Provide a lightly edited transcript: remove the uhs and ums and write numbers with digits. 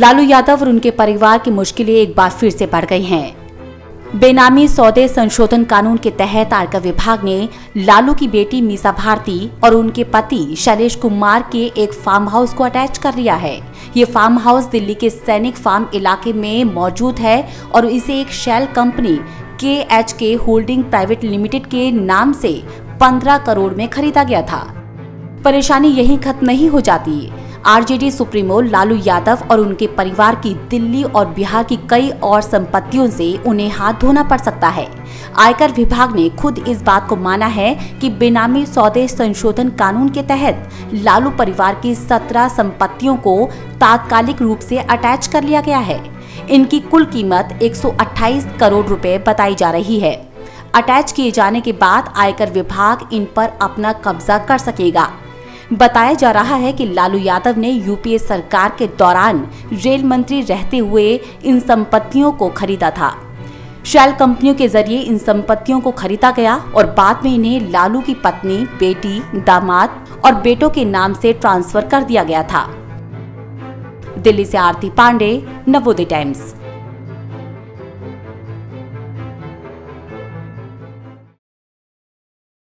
लालू यादव और उनके परिवार की मुश्किलें एक बार फिर से बढ़ गई हैं। बेनामी सौदे संशोधन कानून के तहत आयकर विभाग ने लालू की बेटी मीसा भारती और उनके पति शैलेश कुमार के एक फार्म हाउस को अटैच कर लिया है। ये फार्म हाउस दिल्ली के सैनिक फार्म इलाके में मौजूद है और इसे एक shell company HK holding private limited के नाम से 15 करोड़ में खरीदा गया था। परेशानी यहीं खत्म नहीं हो जाती। आरजेडी सुप्रीमो लालू यादव और उनके परिवार की दिल्ली और बिहार की कई और संपत्तियों से उन्हें हाथ धोना पड़ सकता है। आयकर विभाग ने खुद इस बात को माना है कि बेनामी सौदे संशोधन कानून के तहत लालू परिवार की 17 संपत्तियों को तात्कालिक रूप से अटैच कर लिया गया है। इनकी कुल कीमत 128 करोड़ रुपए बताई जा रही है। अटैच किए जाने के बाद आयकर विभाग इन पर अपना कब्जा कर सकेगा। बताया जा रहा है कि लालू यादव ने यूपीए सरकार के दौरान रेल मंत्री रहते हुए इन संपत्तियों को खरीदा था। शेल कंपनियों के जरिए इन संपत्तियों को खरीदा गया और बाद में इन्हें लालू की पत्नी, बेटी, दामाद और बेटों के नाम से ट्रांसफर कर दिया गया था। दिल्ली से आरती पांडे, नवोदय टाइम्स।